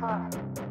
Home.